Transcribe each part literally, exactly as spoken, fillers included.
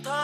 Sau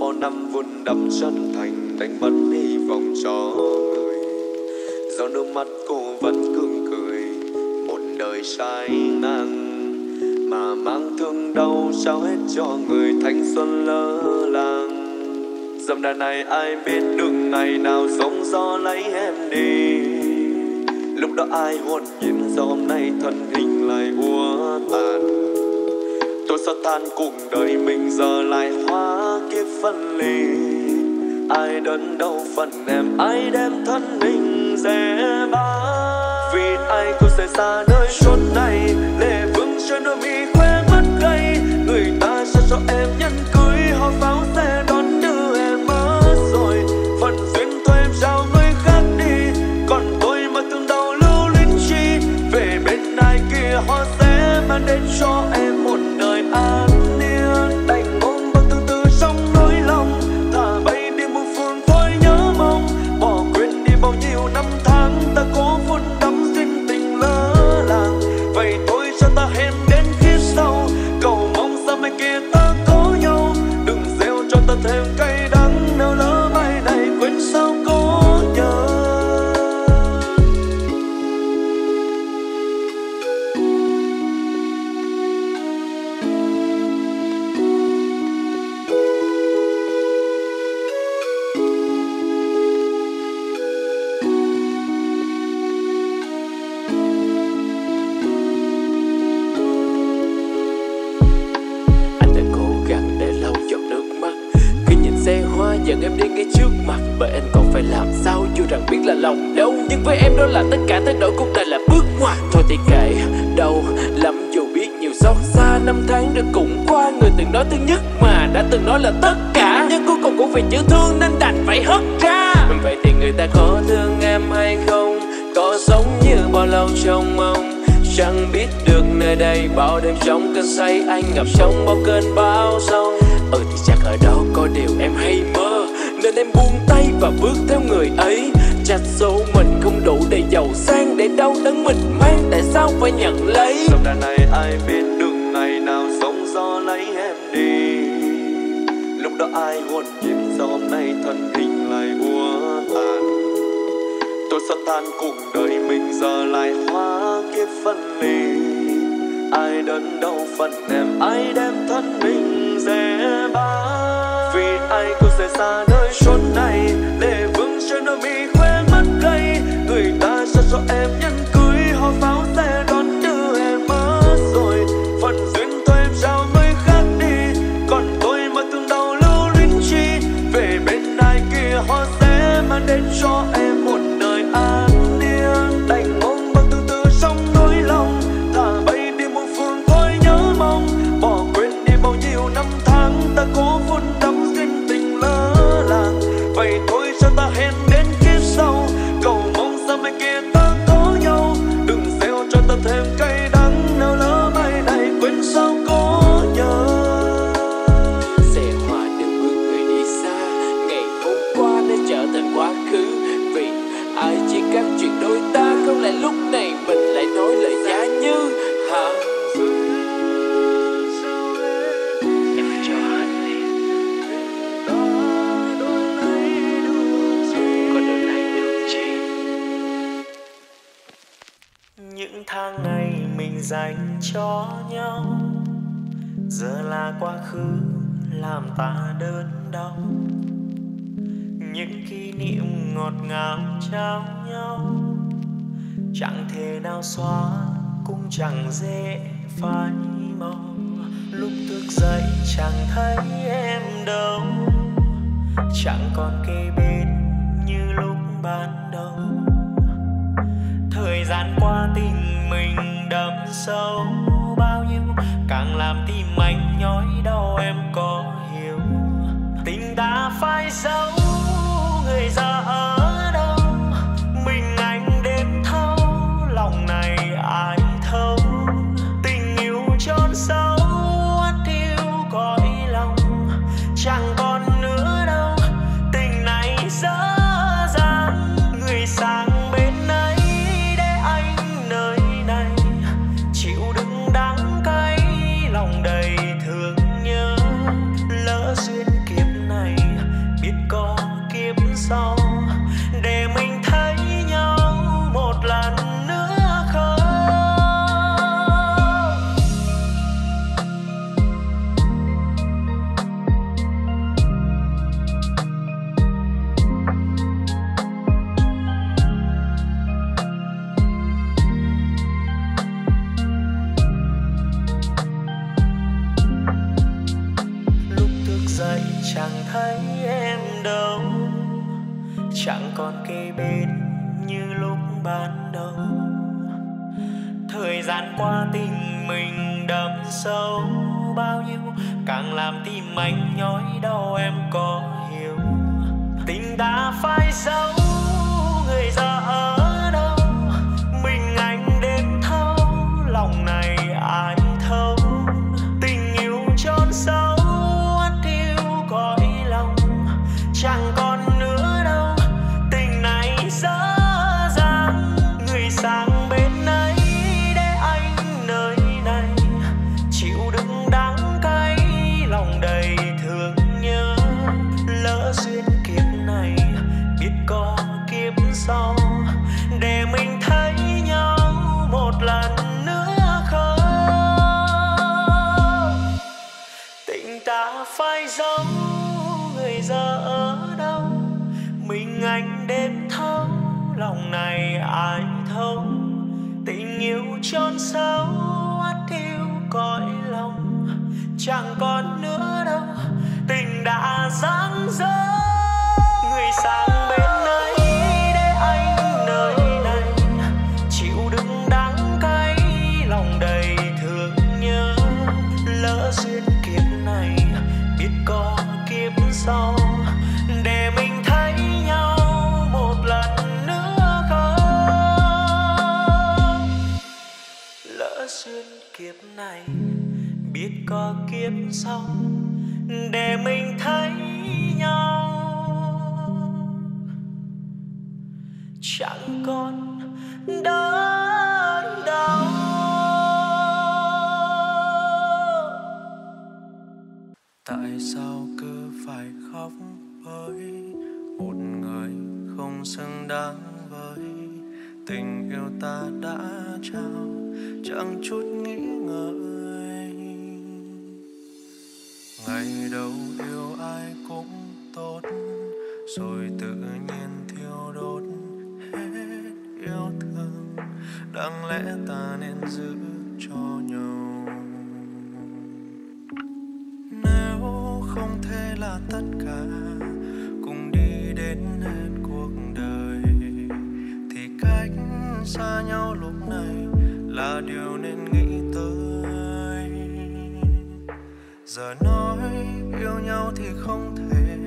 bao năm vun đắp chân thành đánh mất hy vọng cho người cho nước mắt cô vẫn cương cười. Một đời sai ngang mà mang thương đau sao hết cho người thanh xuân lỡ làng. Dòng đời này ai biết được ngày nào sóng gió lấy em đi. Lúc đó ai hồn nhiên gió nay thân hình lại úa tàn. Tôi xót than cuộc đời mình giờ lại hóa kiếp phân ly. Ai đớn đau phần em, ai đem thân mình dè bá. Vì ai cũng sẽ xa nơi chốn này, lệ vương trên đôi mi khóe mắt gay. Người ta sẽ cho em nhắn cưới, họ pháo xe đón đưa em mất rồi. Phần duyên thôi em trao người khác đi, còn tôi mà thương đau lưu luyến chi. Về bên ai kia họ sẽ mang đến cho em một đời an yên. Đành ôm bao tương tư trong nỗi lòng, thả bay đi muôn phương thôi nhớ mong. Bỏ quên đi bao nhiêu năm tháng ta cố vun đắm duyên tình lỡ làng. Vậy thôi cho ta hẹn đến kiếp sau, cầu mong sao mai kia ta có nhau. Đừng gieo cho ta thêm cay đắng, nếu lỡ mai này quên sao cố nhớ. Dần em đi ngay trước mặt, bởi anh còn phải làm sao dù rằng biết là lòng đau. Nhưng với em đó là tất cả, thay đổi cuộc đời là bước ngoặt. Thôi thì kệ, đau lắm dù biết nhiều xót xa. Năm tháng được cũng qua, người từng nói thương nhất mà đã từng nói là tất cả. Nhưng cuối cùng cũng vì chữ thương nên đành phải hất ra. Vậy thì người ta có thương em hay không? Có sống như bao lâu trong mong? Chẳng biết được nơi đây bao đêm trong cơn say, anh ngập trong bao cơn bão sông. Ừ thì chắc ở đó có điều em hay mơ, nên em buông tay và bước theo người ấy. Chắc số mình không đủ để giàu sang, để đau đớn mình mang tại sao phải nhận lấy. Dòng đời này ai biết được ngày nào sóng gió lấy em đi. Lúc đó ai hồn nhiên gió nay thân hình lại úa tàn. Tôi xót than cùng đời mình giờ lại hóa kiếp phân ly. Ai đớn đau phần em, ai đem thân mình dè bá. Vì ai cũng sẽ xa nơi chốn này, để vững trên đôi mi khóe mắt gay. Người ta sẽ cho em nhắn cưới, họ pháo xe đón đưa em mất rồi. Phần duyên thôi em trao người khác đi, còn tôi mà thương đau lưu luyến chi. Về bên ai kia họ sẽ mang đến cho em một đời an yên. Đành ôm bao tương tư trong nỗi lòng, thả bay đi muôn phương thôi nhớ mong. Bỏ quên đi bao nhiêu năm tháng ta cố vun đắm duyên tình lỡ làng. Vậy thôi cho ta hẹn đến kiếp sau, cầu mong sao mai kia ta có nhau. Đừng gieo cho ta thêm cay đắng, nếu lỡ mai này quên sao cố nhớ. Xe hoa đều bước người đi xa, ngày hôm qua đã trở thành quá khứ. Vì ai chỉ các chuyện đôi ta, không lẽ lúc này mình lại nói lời giá như hả? Những tháng ngày mình dành cho nhau giờ là quá khứ, làm ta đớn đau. Những kỷ niệm ngọt ngào trao nhau chẳng thể nào xóa, cũng chẳng dễ phai màu. Lúc thức dậy chẳng thấy em đâu, chẳng còn kề bên như lúc ban đầu. Thời gian qua tình mình đậm sâu bao nhiêu, càng làm tim anh nhói đau em có hiểu. Tình đã phai sâu, người giờ ở đâu? Mình anh đêm thấu, lòng này ai thấu? Tình yêu chôn sâu, ắt yêu cõi lòng. Chẳng còn nữa đâu, tình này dở dang. Người sang bên ấy để anh nơi này chịu đựng đắng cay, lòng đầy thương nhớ. Lỡ duyên kiếp này biết có chẳng còn kề bên như lúc ban đầu. Thời gian qua tình mình đậm sâu bao nhiêu, càng làm tim anh nhói đau em có hiểu. Tình đã phai dấu, người giờ ở đâu? Mình anh đêm thấu, lòng này ai thấu? Tình yêu chôn sâu, hắt thiêu cõi lòng, chẳng còn nữa đâu. Tình này dở dang, người sang bên ấy để anh nơi này chịu đựng đắng cay, lòng đầy thương nhớ. Lỡ duyên kiếp này, biết có kiếp sau. Để mình thấy nhau một lần nữa không? Tình ta phai dấu, người giờ ở đâu? Mình anh đêm thấu, lòng này ai thấu? Tình yêu chôn sâu, hắt thiêu cõi lòng, chẳng còn nữa đâu. Tình đã giáng dỡ, người sang bên ấy để anh nơi này chịu đựng đắng cay, lòng đầy thương nhớ. Lỡ duyên kiếp này, biết có kiếp sau. Để mình thấy nhau một lần nữa không? Lỡ duyên kiếp này, biết có kiếp sau. Để mình thấy nhau chẳng còn đớn đau. Tại sao cứ phải khóc với một người không xứng đáng với tình yêu ta đã trao, chẳng chút nghĩ ngợi. Ngày đầu yêu ai cũng tốt, rồi tự nhiên thiêu đốt hết yêu thương. Đáng lẽ ta nên giữ cho nhau. Nếu không thể là tất cả, cùng đi đến hết cuộc đời, thì cách xa nhau lúc này là điều nên nghĩ tới. Giờ nói yêu nhau thì không thể,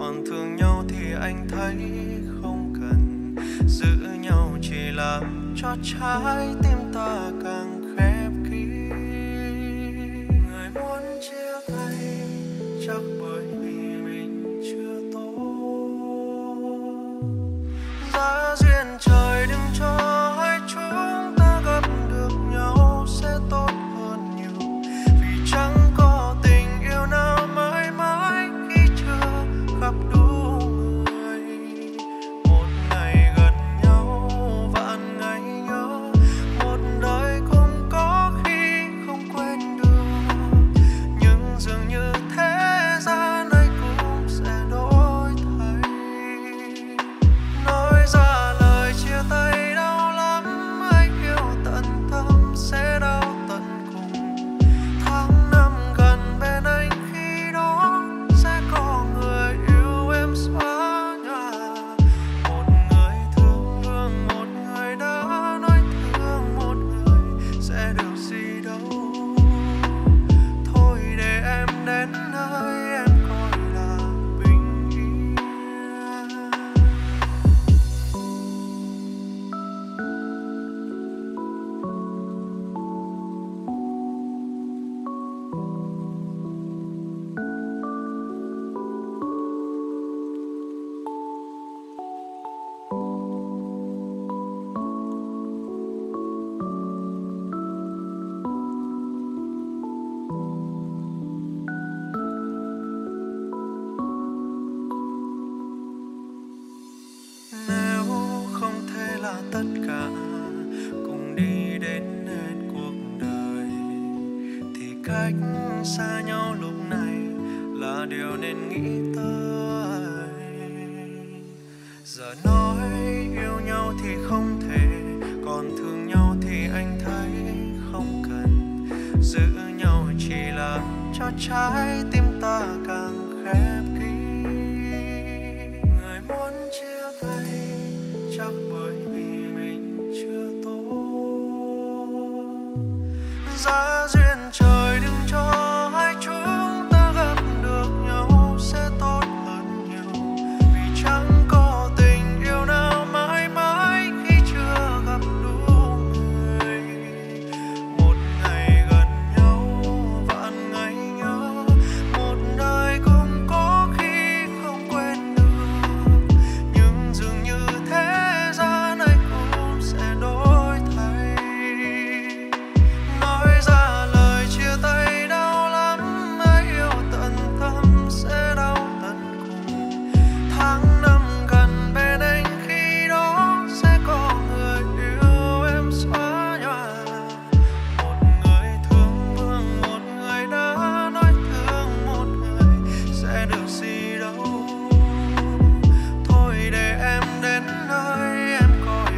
còn thương nhau thì anh thấy không cần. Giữ nhau chỉ làm cho trái tim ta càng khép kín. Người muốn chia tay chắc bởi vì mình chưa tốt. Giá duyên trời đừng cho hai chúng ta gặp được nhau sẽ tốt hơn nhiều, vì chẳng có tình yêu nào mãi mãi khi chưa gặp đủ. Trái tim ta càng khép kín. Người muốn chia tay chắc bởi vì mình chưa tố. Giá duyên trời đừng cho hai chúng ta gặp được nhau sẽ tốt hơn nhiều, vì chẳng có tình yêu nào mãi mãi khi chưa gặp đủ người. Một ngày gần nhau vạn ngày nhớ, một đời cũng có khi không quên được, nhưng dường như thế gian này cũng sẽ đổi thay. Nói ra lời chia tay đau lắm, ai yêu tận tâm sẽ đau tận cùng. Tháng năm gần bên anh khi đó sẽ có người yêu em xóa nhòa. Một người thương vương, một người đã nói thương, một người sẽ được gì đâu. Thôi để em đến nơi em coi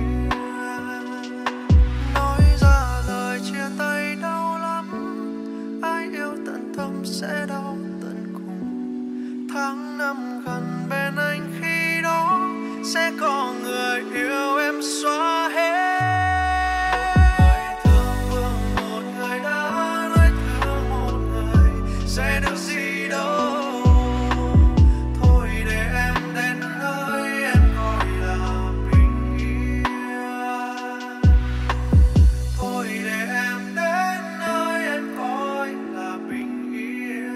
là bình yên. Nói ra lời chia tay đau lắm, ai yêu tận tâm sẽ đau tận cùng. Tháng năm gần bên anh khi đó sẽ có người yêu em xóa hết. Một người thương vương, một người đã nói thương, một người sẽ được gì đâu. Thôi để em đến nơi em gọi là bình yên. Thôi để em đến nơi em gọi là bình yên.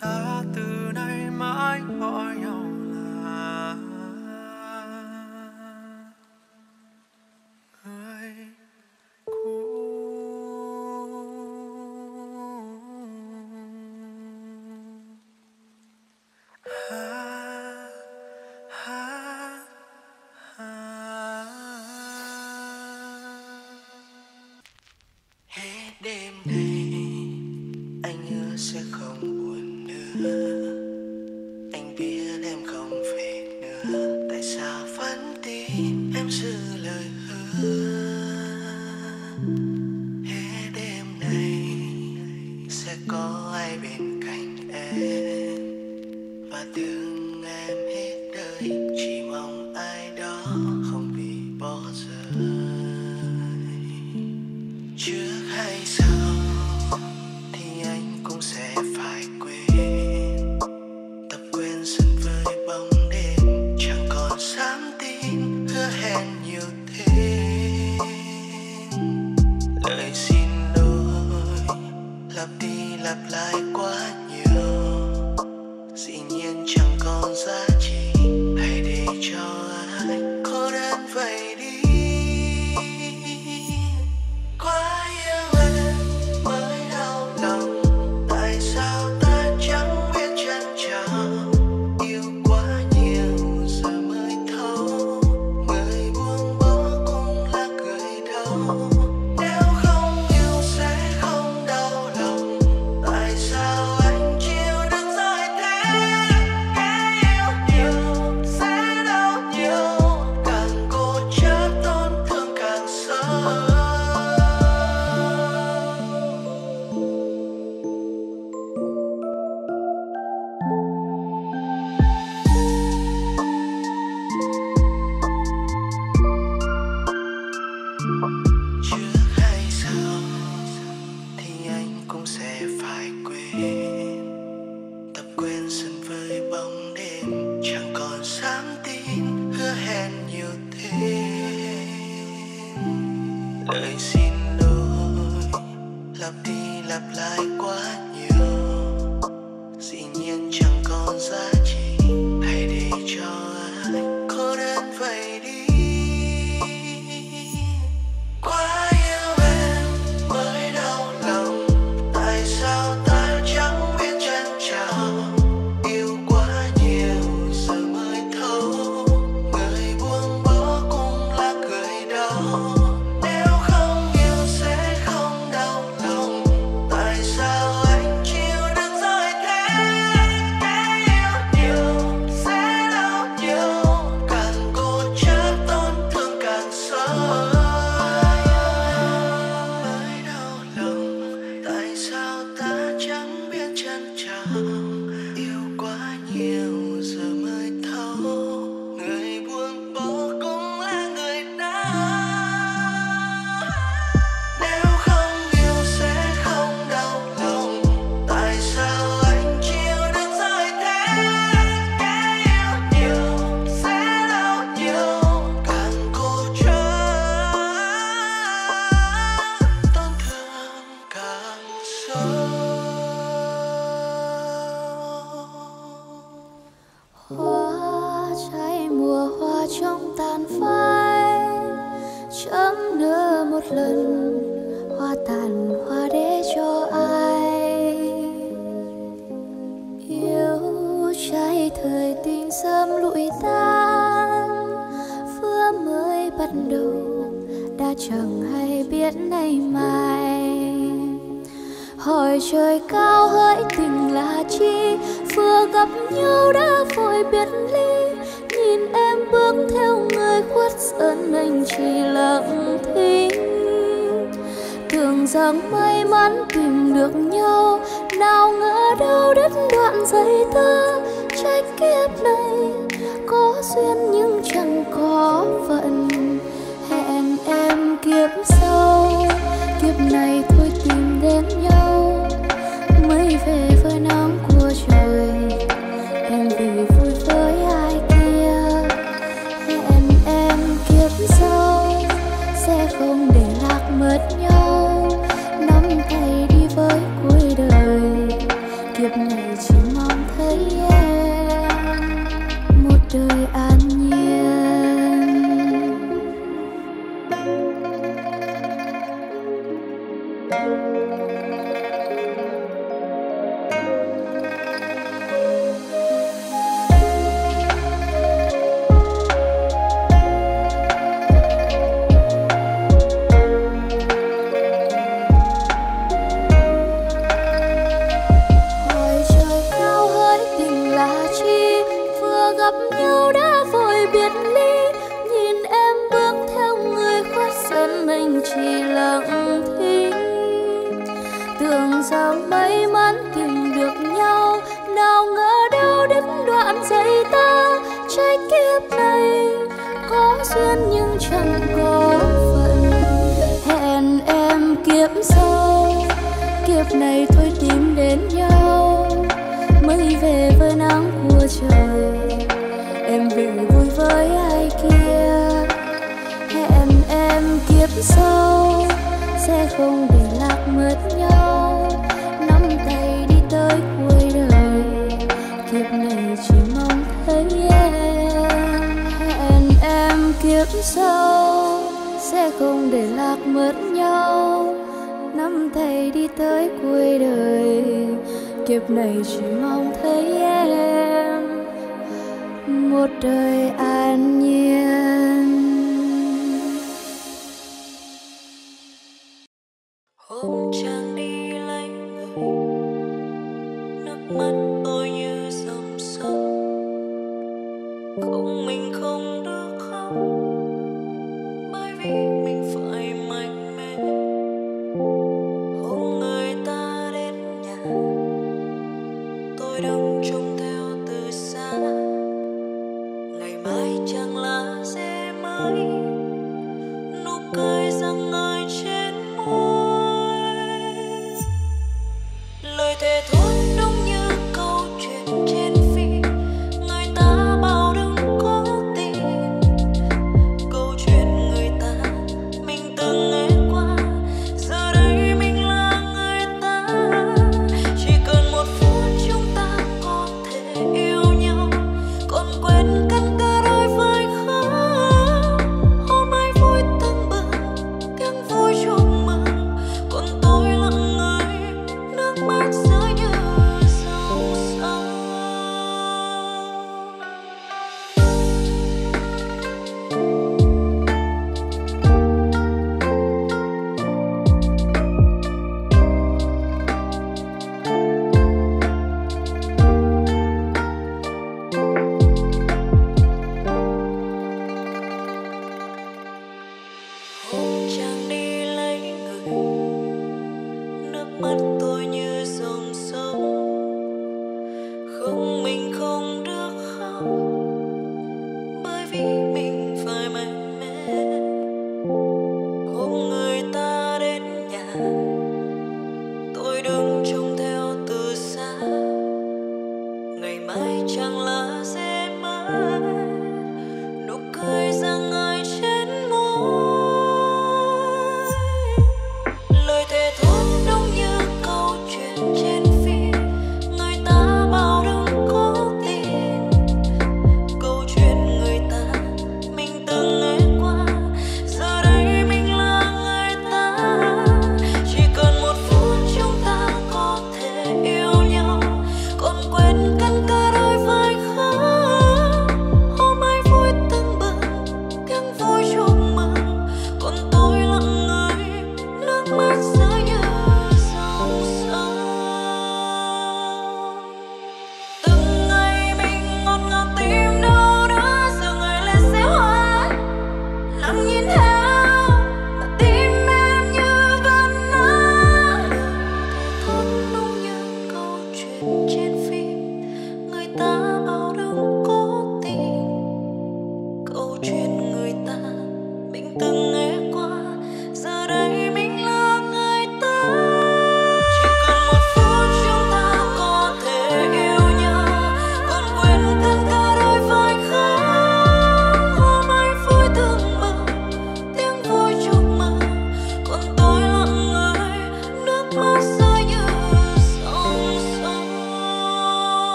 Ta từ nay mãi gọi nhau là người cũ. Ha, ha, ha. Hết đêm nay anh hứa sẽ không buồn nữa, anh biết em không về nữa, tại sao vẫn tin em giữ lời hứa. Hết đêm nay sẽ có ai bên cạnh em, và thương em hết đời, chỉ mong ai đó không bị bỏ rơi. Trước hay sau thì anh cũng sẽ phải quên, tập quên dần với bóng đêm, chẳng còn dám tin hứa hẹn nhiều thế. Lời xin lỗi lặp đi lặp lại quá nhiều, dĩ nhiên chẳng còn giá trị, hãy để cho ai cô đơn vậy đi. Quá yêu em mới đau lòng, tại sao ta chẳng biết trân trọng. Yêu quá nhiều giờ mới thấu, người buông bỏ cũng là người đau. Nếu không yêu sẽ không đau lòng, tại sao anh chịu đứng dõi thế. Cái yêu nhiều sẽ đau nhiều, càng cố chấp tổn thương càng sâu. Trước hay sau thì anh cũng sẽ phải quên, tập quên dần với bóng đêm, chẳng còn dám tin hứa hẹn nhiều thế. Lời xin lỗi lặp đi lặp lại quá nhiều, dĩ nhiên chẳng còn giá trị, hãy để cho ai cô đơn vậy đi. Quá yêu em mới đau lòng, tại sao ta chẳng biết trân trọng. Yêu quá nhiều giờ mới thấu, người buông bỏ cũng là người đau. Nếu không yêu sẽ không đau lòng, tại sao anh sớm lụi tan, vừa mới bắt đầu đã chẳng hay biết nay mai. Hỏi trời cao hỡi tình là chi, vừa gặp nhau đã vội biệt ly. Nhìn em bước theo người khuất sơn, anh chỉ lặng thinh. Tưởng rằng may mắn tìm được nhau, nào ngờ đâu đứt đoạn dây ta. Trách kiếp này có duyên nhưng chẳng có vận, hẹn em kiếp sau. Kiếp này thôi tìm đến nhau, mới về với nắng của trời. Em vì vui với ai kia, hẹn em kiếp sau. Sẽ không để lạc mất nhau, nắm tay đi với cuối đời. Kiếp này chỉ mong thấy em một đời an nhiên.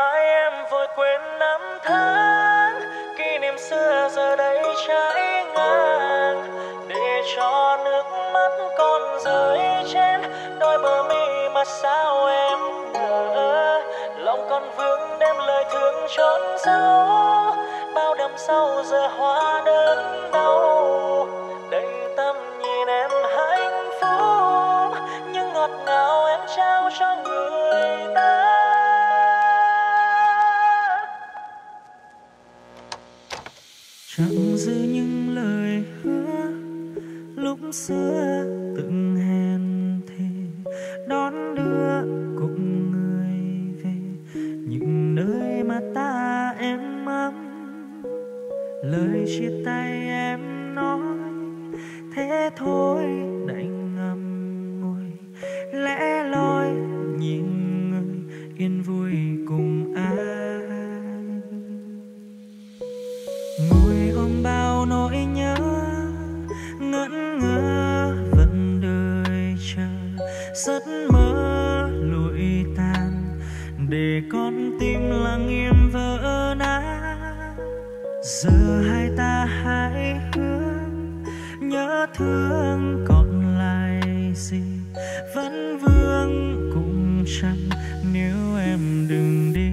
ai em vội quên năm tháng, kỷ niệm xưa giờ đây trái ngang, để cho nước mắt còn rơi trên đôi bờ mi mà sao em nỡ. Lòng còn vương đem lời thương trốn giấu, bao năm sau giờ hóa đớn đau. Đầy tâm nhìn em hạnh phúc, nhưng ngọt ngào em trao cho người ta. Chẳng giữ những lời hứa lúc xưa từng hẹn thề đón đưa cùng người về những nơi mà ta em mong. Lời chia tay em nói thế thôi đành ngậm ngùi lẽ loi nhìn người yên vui cùng ai. Bao nỗi nhớ ngẩn ngơ vẫn đời chờ giấc mơ lụi tàn để con tim lặng yên vỡ nát. Giờ hai ta hãy hứa nhớ thương còn lại gì vẫn vương cùng trăng nếu em đừng đi.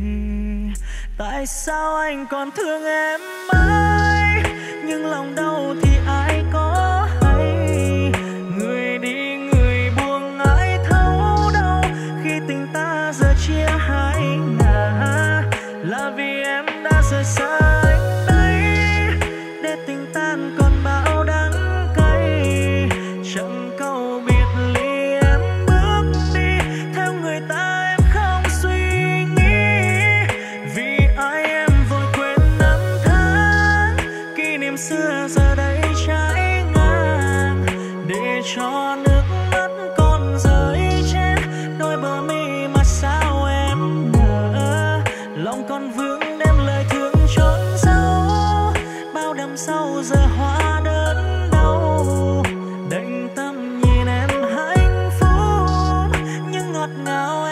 Tại sao anh còn thương em mãi? Nhưng lòng đau thì ai có hay, người đi người buông ai thấu đau. Khi tình ta giờ chia hai ngả là vì em đã rời xa anh đây, để tình tan còn bão đắng cay. Chẳng câu biệt ly em bước đi, theo người ta em không suy nghĩ. Vì ai em vội quên năm tháng, kỷ niệm xưa giờ đây trái ngang, để cho nước mắt còn rơi trên đôi bờ mi mà sao em nỡ. Lòng còn vương đem lời thương trốn giấu, bao năm sau giờ hóa đớn đau. Đành tâm nhìn em hạnh phúc, nhưng ngọt ngào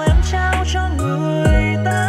em trao cho người ta.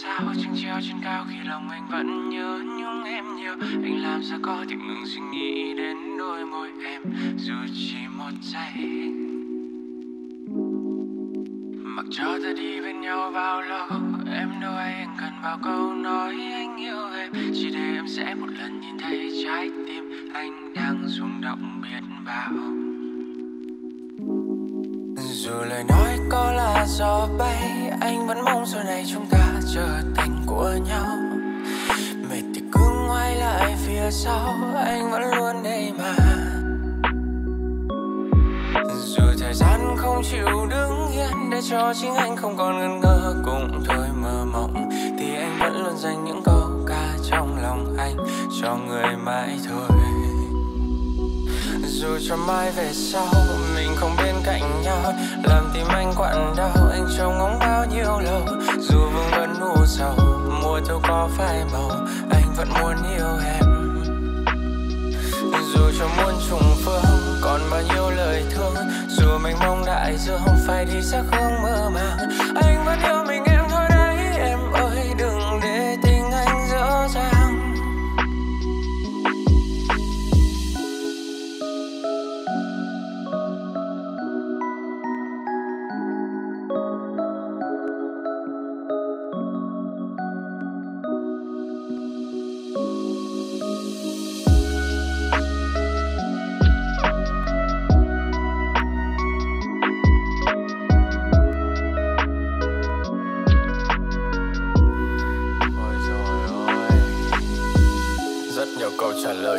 sao trăng treo trên cao khi lòng anh vẫn nhớ nhung em nhiều. Anh làm sao có thể ngừng suy nghĩ đến đôi môi em dù chỉ một giây. Mặc cho ta đi bên nhau bao lâu, em đâu hay anh cần bao câu nói anh yêu em, chỉ để em sẽ một lần nhìn thấy trái tim anh đang rung động biết bao. Dù lời nói có là gió bay, anh vẫn mong giờ này chúng ta trở thành của nhau. Mệt thì cứ ngoái lại phía sau, anh vẫn luôn đây mà. Dù thời gian không chịu đứng yên để cho chính anh không còn ngần ngơ cũng thôi mơ mộng, thì anh vẫn luôn dành những câu ca trong lòng anh cho người mãi thôi. Dù cho mai về sau mình không bên cạnh nhau, làm tim anh quặn đau, anh trông ngóng bao nhiêu lâu. Dù vương vấn u sầu, mùa thu có phai màu, anh vẫn muốn yêu em. Dù cho muôn trùng phương, còn bao nhiêu lời thương, dù mình mong đại dương không phải đi xa không mơ màng, anh vẫn yêu mình em thôi đấy em ơi, đừng để tình anh dở dang.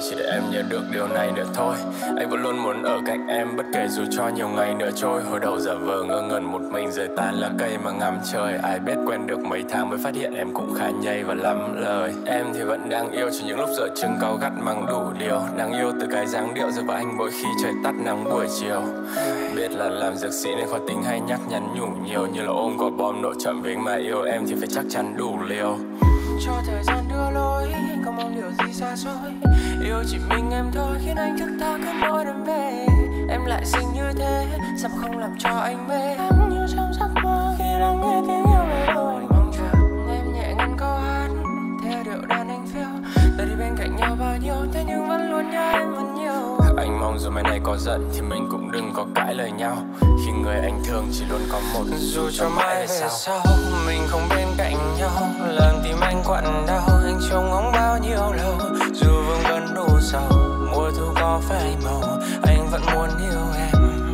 Chỉ để em nhớ được điều này nữa thôi. Anh vẫn luôn muốn ở cạnh em, bất kể dù cho nhiều ngày nữa trôi. Hồi đầu giả vờ ngơ ngẩn một mình rời tán lá cây mà ngắm trời. Ai biết quen được mấy tháng mới phát hiện em cũng khá nhây và lắm lời. Em thì vẫn đang yêu, chỉ những lúc giờ chừng cao gắt mang đủ điều. Đáng yêu từ cái dáng điệu rơi vào anh mỗi khi trời tắt nắng buổi chiều. Biết là làm dược sĩ nên khó tính hay nhắc nhắn nhủ nhiều, như là ôm quả bom nổ chậm với anh mà yêu em thì phải chắc chắn đủ liều. Cho thời gian đưa lối, anh không mong điều gì xa xôi. Yêu chỉ mình em thôi khiến anh thức tha cứ mỗi đêm về. Em lại xinh như thế, sao không làm cho anh mê? Em như trong giấc mơ khi đang nghe tiếng yêu về đôi. Anh mong chờ em nhẹ ngân câu hát, theo điệu đàn anh phiêu. Ta đi bên cạnh nhau bao nhiêu, thế nhưng vẫn luôn nhớ em vẫn nhiều. Anh mong dù mai này có giận thì mình cũng đừng có cãi lời nhau, khi người anh thương chỉ luôn có một. Dù cho mai về sau, sau mình không bên cạnh nhau, làm tim anh quặn đau, anh trông ngóng bao nhiêu lâu. Dù vương vấn đủ sầu, mùa thu có phai màu, anh vẫn muốn yêu em.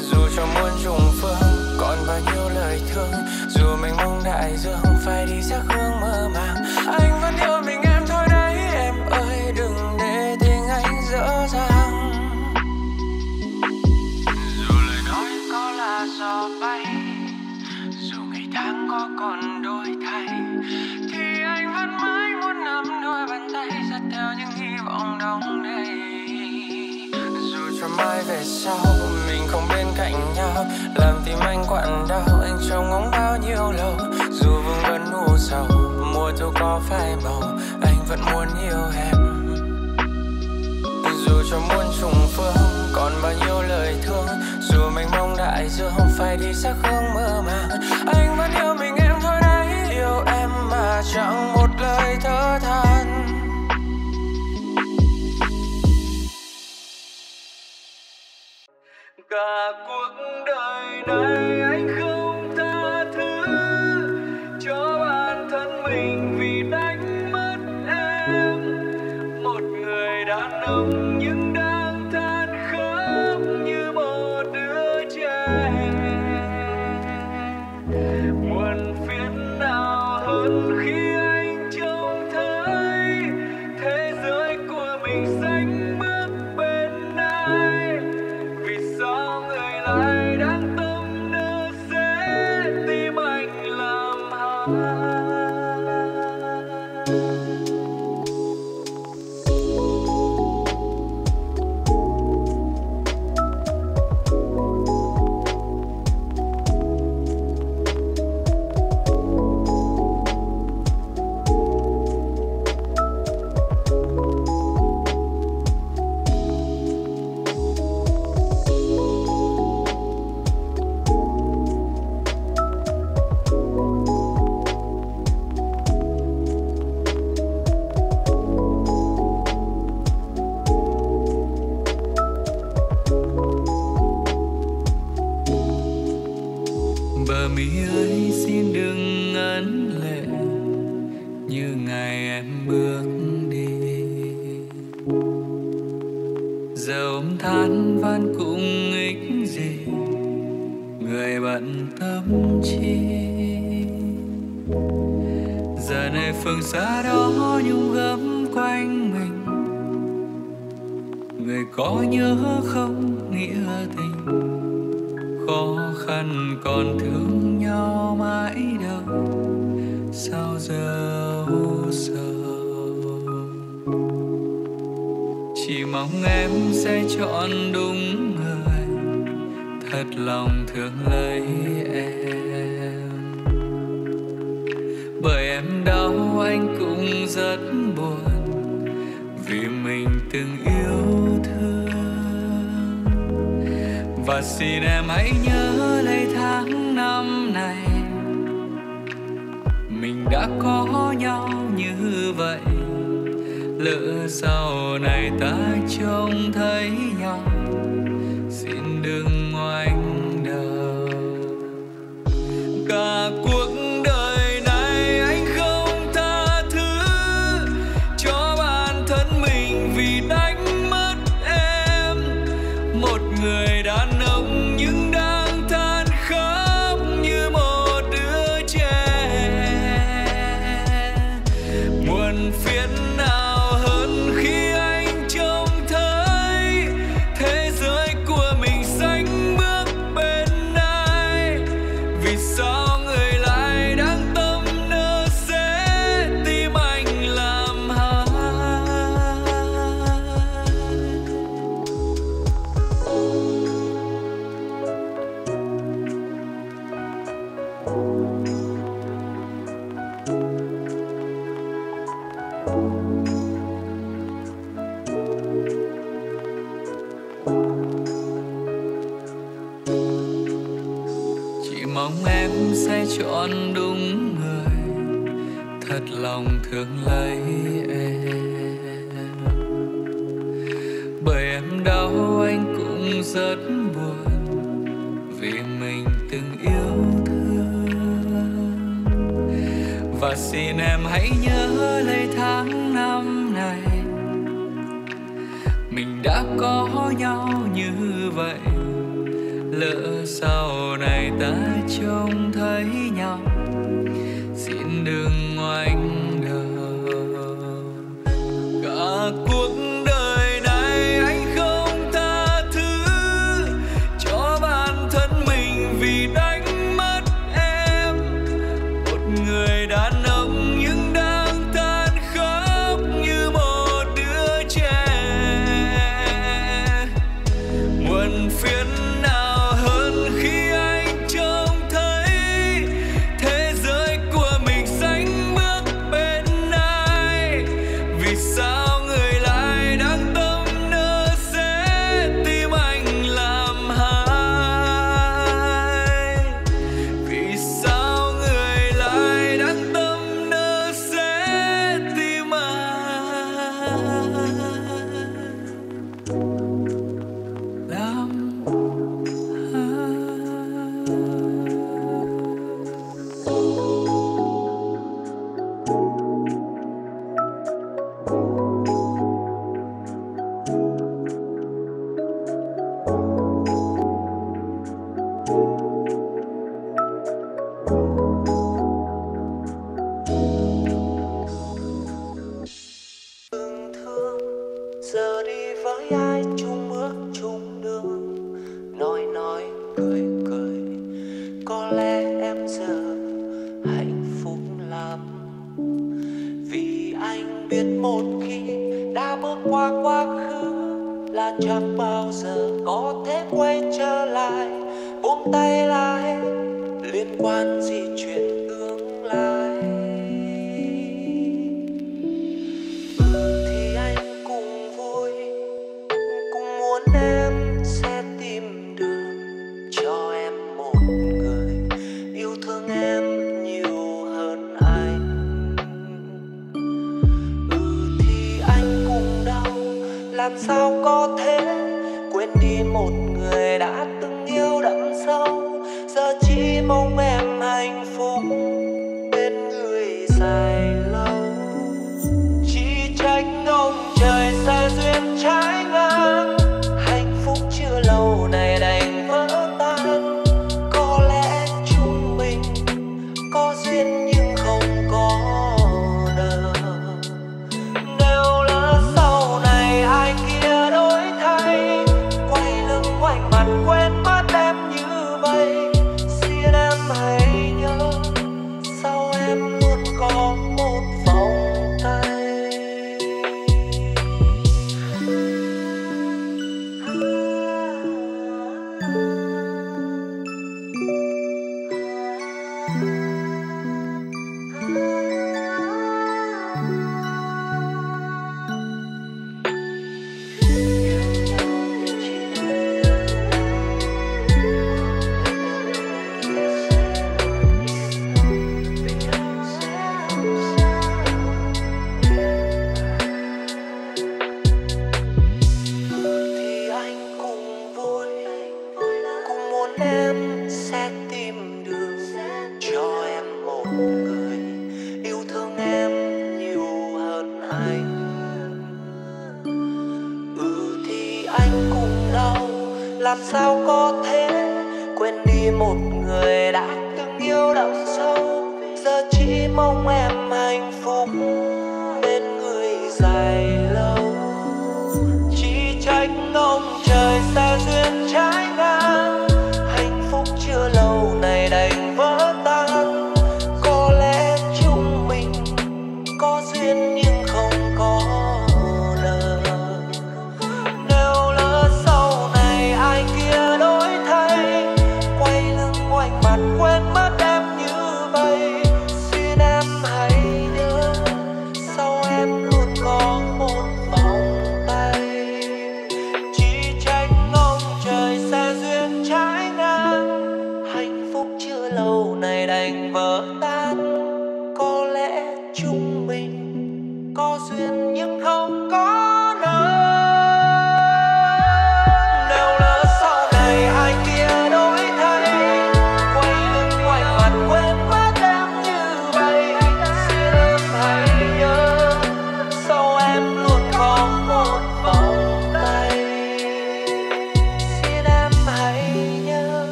Dù cho muôn trùng phương, còn bao nhiêu lời thương, dù mình mong đại dương phải đi xa hương mơ màng, anh vẫn yêu mình em thôi đấy em ơi, đừng để tình anh dở dang. Dù lời nói có là gió bay, dù ngày tháng có còn đổi thay, thì anh vẫn mãi muốn nắm đôi bàn tay dắt theo những hy vọng đong đầy. Dù cho mai về sau mình không bên cạnh nhau, làm tim anh quặn đau, anh trông ngóng bao nhiêu lâu. Dù vương vấn u sầu, mùa thu có phai màu, anh vẫn muốn yêu em. Dù cho muôn trùng phương, còn bao nhiêu lời thương, dù mình mong đại dương không phải đi xa hương mơ màng, anh vẫn yêu mình em thôi đấy, yêu em mà chẳng một lời thở than. Cả cuộc đời này anh không tha thứ cho bản thân mình vì đánh mất em. Một người đàn ông nhưng đang than khóc như một đứa trẻ. Buồn phiền nào hơn khi anh trông thấy thế giới của mình xanh bước bên ai. Ai đang tâm nỡ sẽ tim anh làm hại. giờ này phương xa đó nhung gấm quanh mình, người có nhớ không nghĩa tình, khó khăn còn thương nhau mãi đâu sao giờ sợ. Chỉ mong em sẽ chọn đúng người, thật lòng thương lấy em. Bởi em đau anh cũng rất buồn, vì mình từng yêu thương. Và xin em hãy nhớ lấy tháng năm này, mình đã có nhau như vậy. Lỡ sau này ta trông thấy nhau, xin đừng ngoảnh đầu. Cả cuộc đời này anh không tha thứ cho bản thân mình vì đánh mất em. Một người đàn ông nhưng đang than khóc như một đứa trẻ. Muộn phiền nào khi anh trông thấy thế giới của mình xanh bước bên ai. Vì sao người lại đang tâm nơ sẽ tim anh làm hại. Mong em sẽ chọn đúng người, thật lòng thương lấy em. Bởi em đau anh cũng rất buồn, vì mình từng yêu thương. Và xin em hãy nhớ lấy tháng năm này, mình đã có nhau như vậy. Lỡ sau này ta trông thấy nhau, xin đừng ngoảnh đầu. Cả cuộc đời này anh không tha thứ cho bản thân mình vì đánh mất em. Một người đàn ông nhưng đang than khóc như một đứa trẻ. Muộn phiền nào khi anh trông thấy thế giới của mình xanh bước bên ai. Vì sao người lại đang tâm nơ sẽ tim anh làm hại. Vì sao người lại đang tâm nơ sẽ tim anh làm hại. Giờ đi với ai chung bước chung đường, nói nói cười cười, có lẽ em giờ hạnh phúc lắm. Vì anh biết một khi đã bước qua quá khứ là chẳng bao giờ có thể quay trở lại. Buông tay lại liên quan gì chuyện tương lai. Làm sao có thể quên đi một người đã từng yêu đậm sâu. Giờ chỉ mong em hạnh phúc bên người dài lâu. Chỉ trách ông trời xa duyên trái ngang, hạnh phúc chưa lâu này đành vỡ tan. Có lẽ chúng mình có duyên nhưng không có Hãy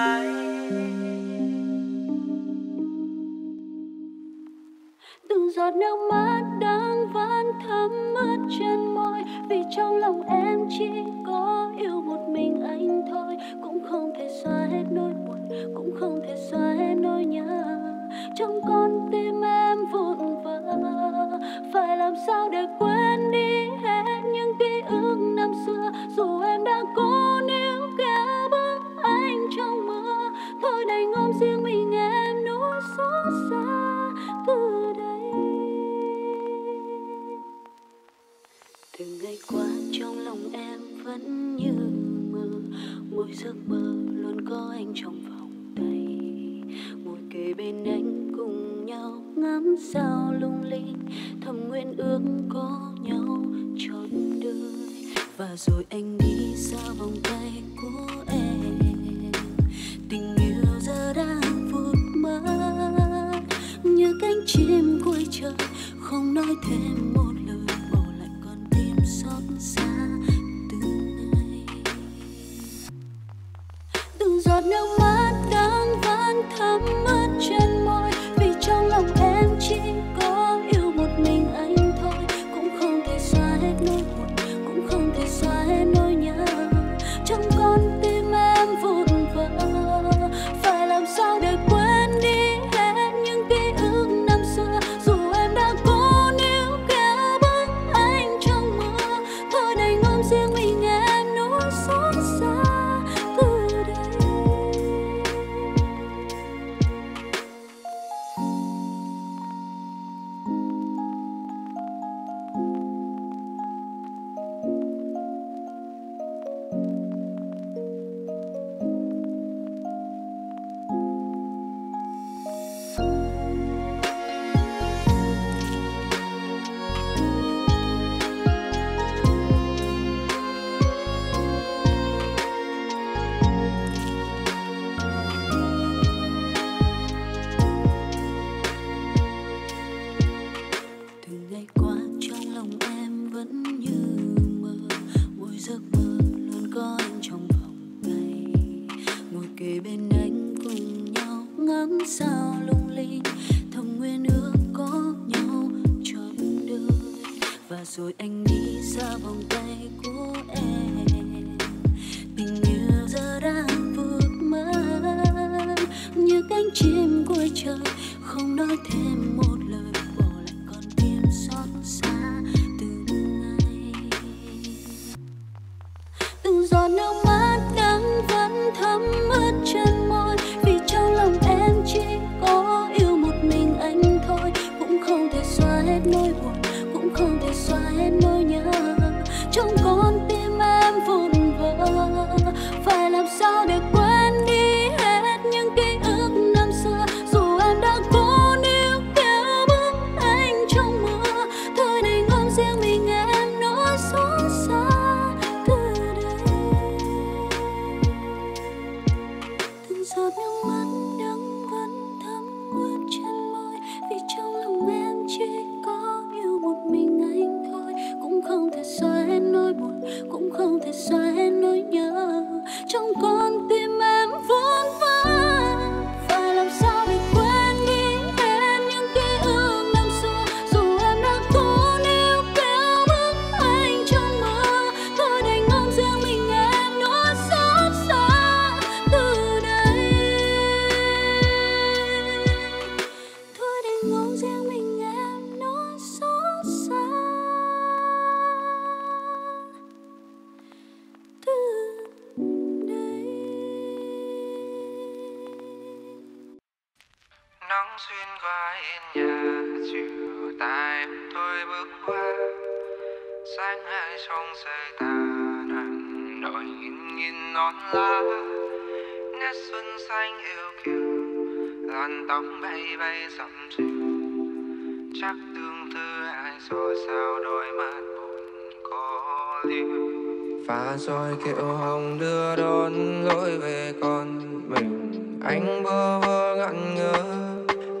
lại. Từng giọt nước mắt đang vẫn thấm ướt trên môi, vì trong lòng em chỉ có yêu một mình anh thôi. Cũng không thể xóa hết nỗi buồn, cũng không thể xóa hết nỗi nhớ. Trong con tim em vụn vỡ, phải làm sao để quên đi hết những ký ức năm xưa. Dù em đã cố níu kéo bước anh trong mưa, thôi đành ôm riêng mình em nỗi xót xa từ đây. Từng ngày qua trong lòng em vẫn như mơ, mỗi giấc mơ luôn có anh trong vòng tay. Ngồi kề bên anh cùng nhau ngắm sao lung linh, thầm nguyện ước có nhau trọn đời. Và rồi anh đi xa vòng tay của em, tình yêu giờ đang vụt mất như cánh chim cuối trời, không nói thêm một lời, bỏ lại con tim xót xa từ nay. Từng giọt nước mắt đang vẫn thấm ướt trên môi, vì trong lòng em chỉ có yêu một mình anh thôi. Cũng không thể xóa hết nỗi buồn, cũng không thể xóa hết nỗi nhớ. Trong con tim em vụn vỡ, phải làm sao để quên đi hết những ký ức năm xưa. Dù em đã cố níu kéo bước anh trong mưa, thôi đành ôm riêng mình em nỗi xót xa từ đây. Rồi anh đi xa vòng tay của em, tình yêu giờ đang vụt mất như cánh chim cuối trời, không nói thêm một lời, bỏ lại con tim xót xa từ nay. Từng giọt nước mắt đang vẫn thấm ướt trên môi, vì trong lòng em chỉ có yêu một mình anh thôi. Cũng không thể xóa hết nỗi buồn, không thể xóa hết nỗi nhớ. Trong con tim em vụn vỡ, phải làm sao để quên đi hết những ký ức năm xưa. Dù em đã cố níu kéo bước anh trong mưa, thôi đành ôm riêng mình em nỗi xót xa từ đây. Từng giọt nước mắt đắng vẫn thấm ướt trên môi, vì trong lòng em chỉ mình anh thôi. Cũng không thể xóa hết nỗi buồn, cũng không thể xóa hết nỗi nhớ. Trong con tim em vốn vỡ, phải làm sao để quên đi hết những ký ức năm xưa. Dù em đã cố níu kéo bước anh trong mơ, thôi đành ôm riêng mình em nỗi xót xa từ đây. Thôi đành ôm riêng mình xuyên qua hiên nhà chiều tay tôi bước qua sáng hai trong xây ta nặng đội nghìn nghìn nón lá nét xuân xanh yêu kiều làn tóc bay bay sẫm chiều chắc tương tư ai rồi sao đôi mắt buồn có lưu và rồi kiệu hồng đưa đón lối về con mình. Anh bơ vơ ngẩn ngơ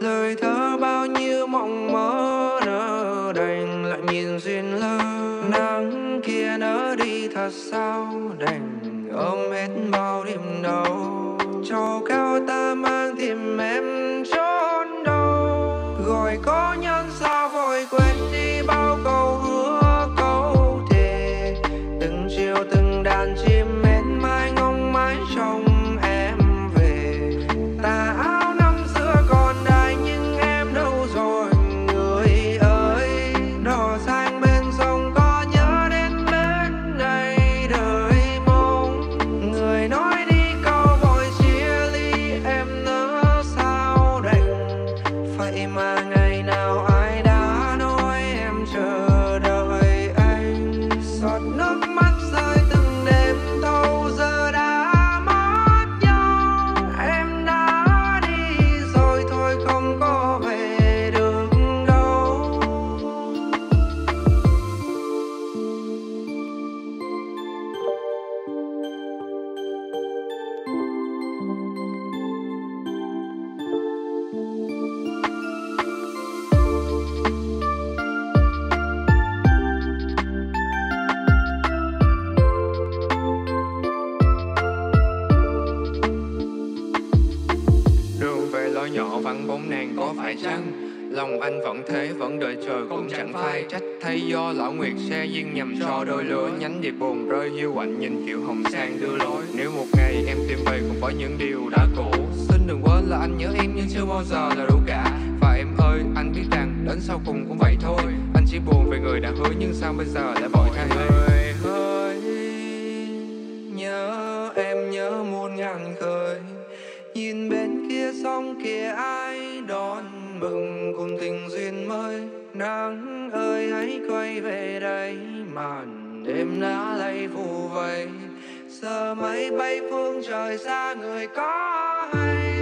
lời thơ bao nhiêu mộng mơ nỡ đành lại nhìn duyên lơ nắng kia nỡ đi thật sao đành ôm hết bao đêm đau. trầu cao ta mang tìm em trốn đâu, gọi có nhân sao vội quên đi bao câu hứa câu thề, từng chiều từng đàn chim mến mai ngóng mãi trông em về. Tà áo năm xưa còn đây nhưng em đâu rồi người ơi, đò sang bên sông có nhớ đến bến này đời mong, người nói vậy mà ngày nào ai đã nói em chờ đợi anh. Giọt nước mắt rơi từng đêm thâu giờ đã mất nhau, em đã đi rồi thôi không có về được đâu. Nhỏ vắng bóng nàng có phải chăng lòng anh vẫn thế, vẫn đợi chờ cũng chẳng phai trách, thay do lão nguyệt xe duyên nhằm cho đôi lứa nhánh điệp buồn rơi hiu ảnh nhìn kiểu hồng sang đưa lối. Nếu một ngày em tìm về cùng với những điều đã cũ, xin đừng quên là anh nhớ em nhưng chưa bao giờ là đủ cả. Và em ơi anh biết rằng đến sau cùng cũng vậy thôi, anh chỉ buồn về người đã hứa nhưng sao bây giờ lại vội thay. Ơi hỡi nhớ em nhớ muôn ngàn khơi, nhìn bên kia sông kia ai đón mừng cùng tình duyên mới. Nắng ơi hãy quay về đây, màn đêm đã lay phù vây, giờ mây bay phương trời xa người có hay,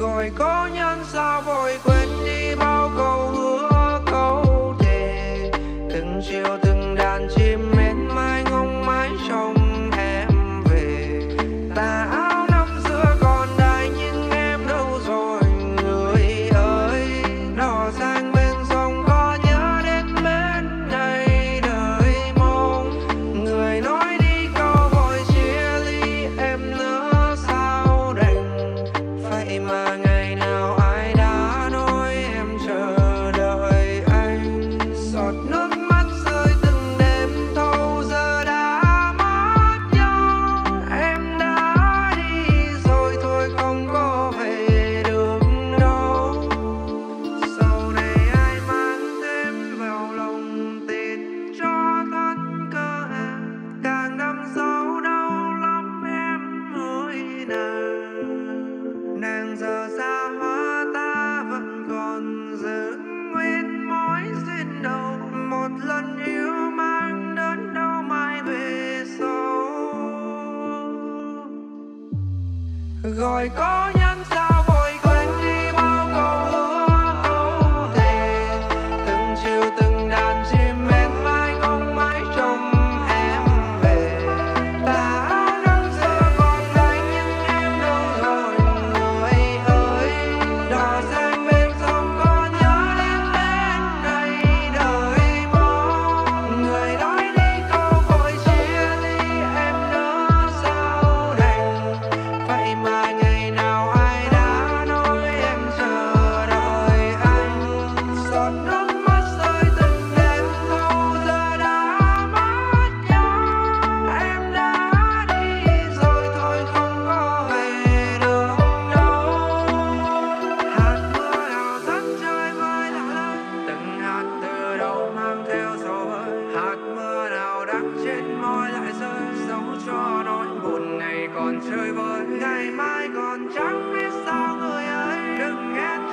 gọi cố nhân sao vội quên đi bao câu hứa câu thề, từng chiều từng đàn chim mến mai ngóng mãi trông em về. Ta rồi có nhân sao vội quên đi bao câu hứa câu thề, từng chiều từng đàn chim mến mãi ngóng mãi trông em về. Ta áo nắng xưa còn đây nhưng em đâu rồi người ơi, đò sang bên sông có nhớ đến bên đây đời mong, người nói đi câu vội chia ly em nỡ sao đành, vậy mà còn chơi vơi ngày mai còn chẳng biết sao người ơi, đừng ghét